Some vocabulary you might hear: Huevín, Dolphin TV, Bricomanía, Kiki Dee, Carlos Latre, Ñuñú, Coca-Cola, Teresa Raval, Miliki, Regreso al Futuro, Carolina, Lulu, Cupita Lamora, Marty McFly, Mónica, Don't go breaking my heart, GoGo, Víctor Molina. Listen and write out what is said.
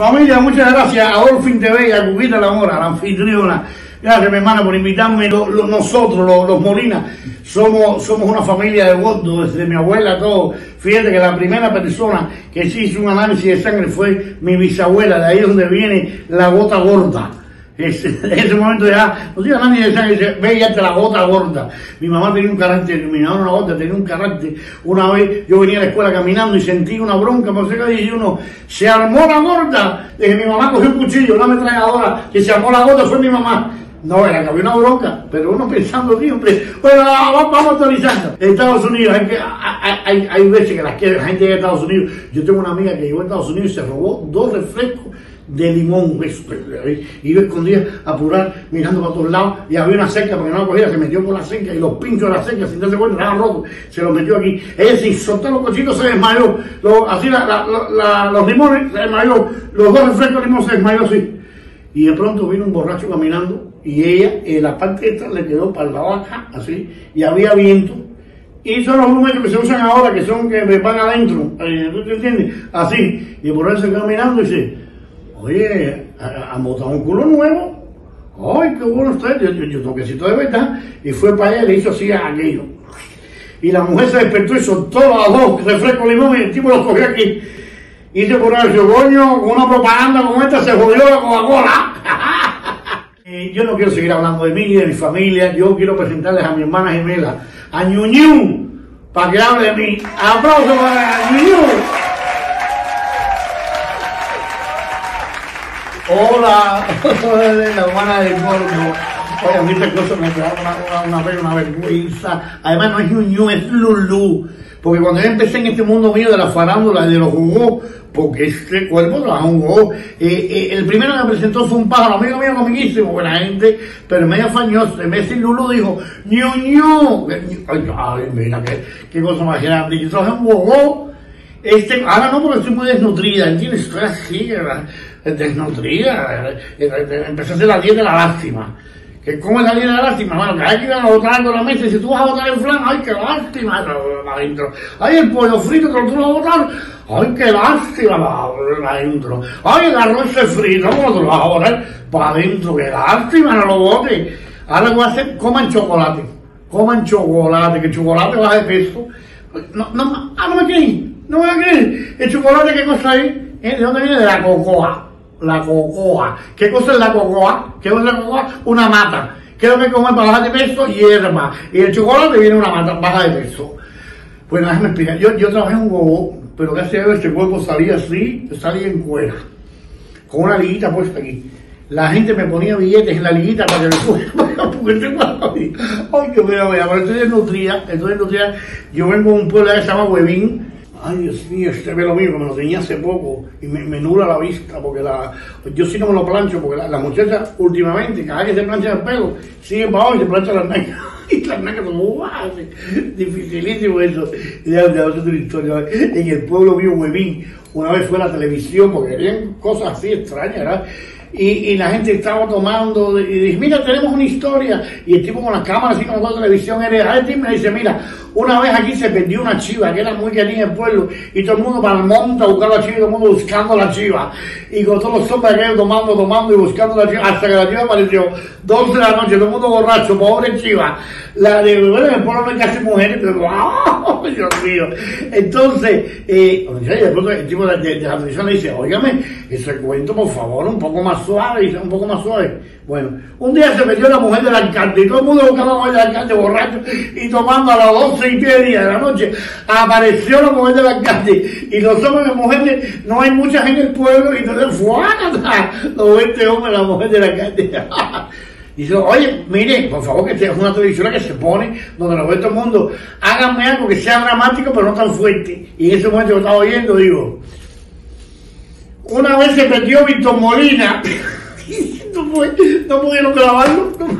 Familia, muchas gracias a Dolphin TV y a Cupita Lamora, la anfitriona. Gracias, mi hermana, por invitarme. Nosotros, los Molina, somos una familia de gordo, desde mi abuela, todo. Fíjate que la primera persona que sí hizo un análisis de sangre fue mi bisabuela, de ahí donde viene la gota gorda. En ese momento ya, no sé, nadie de sangre dice, ve, ya te la gota gorda. Mi mamá tenía un carácter, mi mamá una gota, tenía un carácter. Una vez yo venía a la escuela caminando y sentí una bronca, por cerca de uno, se armó la gorda. Desde mi mamá cogió un cuchillo, una ametralladora, que se armó la gota fue mi mamá. No, era que había una bronca, pero uno pensando siempre, bueno, vamos actualizando. Estados Unidos, hay veces que las quiere la gente de Estados Unidos. Yo tengo una amiga que llegó a Estados Unidos y se robó 2 refrescos de limón, y yo escondía a apurar, mirando para todos lados, y había una cerca, porque no la cogía, se metió por la cerca, y los pinchos de la cerca, sin darse cuenta, estaban rotos, se los metió aquí. Ella se soltó los cochitos, se desmayó, así los limones, se desmayó, los 2 refrescos de limón se desmayó así. Y de pronto vino un borracho caminando, y ella, la parte esta le quedó para la vaca, así, y había viento. Y son los números que se usan ahora, que son que me van adentro, ¿tú te entiendes? Así, y por eso se quedó mirando y dice, oye, han botado un culo nuevo. Ay, qué bueno usted. Yo toquecito de verdad. Y fue para allá y le hizo así a aquello. Y la mujer se despertó y soltó a 2 refrescos limón y el tipo los cogió aquí. Y se por ahí, coño, con una propaganda como esta se jodió la Coca-Cola. Yo no quiero seguir hablando de mí y de mi familia. Yo quiero presentarles a mi hermana gemela, a Ñuñú, para que hable de mí. ¡Aplausos para Ñuñú! Hola, la hermana del gordo. Oye, a mí estas cosas me traen una vergüenza. Además no es Ñuñú, es Lulu. Porque cuando yo empecé en este mundo mío de la farándula y de los GoGo, porque este cuerpo trabaja un GoGo, el primero que me presentó fue un pájaro, amigo mío, comiquísimo, buena gente, pero medio fañoso. En vez de Lulu dijo, Ñuñú. Ay, mira, qué cosa más grande. Yo traje un GoGo. Ahora no, porque estoy muy desnutrida, ¿entiendes? Estoy así, desnutrida. Empecé a hacer la dieta de la lástima. ¿Qué come la dieta de la lástima? Bueno, que hay que ir a botar algo en la mesa y si tú vas a botar el flan, ¡ay, qué lástima! La intro. ¡Ay, el pollo frito que tú lo vas a botar! ¡Ay, qué lástima! La intro. ¡Ay, el arroz se frito! ¿Cómo tú lo vas a botar? Para adentro, ¡qué lástima! No lo botes. Ahora lo que voy a hacer, coman chocolate, que el chocolate baja de peso. No me creí. No me voy a creer. ¿El chocolate qué cosa es? ¿De dónde viene? De la cocoa. La cocoa. ¿Qué cosa es la cocoa? ¿Qué cosa es la cocoa? Una mata. ¿Qué es lo que comen para bajar de peso? Hierba. Y el chocolate viene una mata, baja de peso. Bueno, déjame explicar. Yo trabajé en un GoGo, pero casi a veces el cuerpo salía así, salía en cuera. Con una liguita puesta aquí. La gente me ponía billetes en la liguita para que me fuera, porque tengo a mí. Ay, que mira, pero estoy desnutrida. Yo vengo de un pueblo que se llama Huevín. Ay, Dios mío, este pelo mío, que me lo tenía hace poco y me nula la vista, porque yo sí no me lo plancho, porque las muchachas últimamente, cada vez que se planchan el pelo, siguen para hoy y se planchan las nalgas. Y las nalgas son guau, dificilísimo eso. Ya es otra historia. En el pueblo mío, Huevín, una vez fue a la televisión, porque habían cosas así extrañas, ¿verdad? Y la gente estaba tomando y dice, mira, tenemos una historia, y el tipo con las cámaras así como la televisión me dice, mira, una vez aquí se perdió una chiva que era muy querida en el pueblo y todo el mundo para el monte a buscar la chiva y todo el mundo buscando la chiva y con todos los hombres aquellos tomando y buscando la chiva hasta que la chiva apareció 12 de la noche, todo el mundo borracho, pobre chiva. La de bueno, en el pueblo no hay casi mujeres, pero ¡wow! Dios mío. Entonces, el tipo de la televisión le dice, óigame, ese cuento por favor un poco más suave, y un poco más suave. Bueno, un día se metió la mujer del alcalde y todo el mundo buscaba a la mujer del alcalde borracho y tomando a las 12:30 de la noche apareció la mujer del alcalde y los hombres y las mujeres, no hay mucha gente en el pueblo y entonces ¡fuácata! Los 20 hombres, la mujer del alcalde. Dice, oye, mire, por favor, que es una televisora que se pone donde lo ve todo el mundo, háganme algo que sea dramático pero no tan fuerte. Y en ese momento yo estaba oyendo, digo, una vez se perdió Víctor Molina. No pudieron grabarlo.